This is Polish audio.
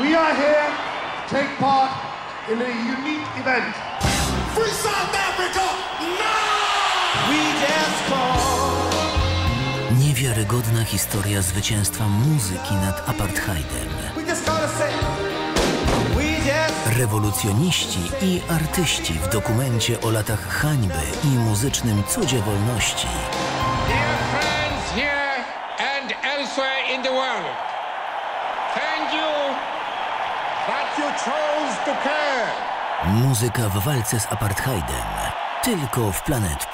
We are here to take part in a unique event. Free South Africa now! We dance for. Niewiarygodna historia zwycięstwa muzyki nad apartheidem. Rewolucjoniści i artyści w dokumencie o latach hańby i muzycznym cudzie wolności. Dear friends here and elsewhere in the world, thank you that you chose to care. Muzyka w walce z apartheidem. Tylko w Planet+.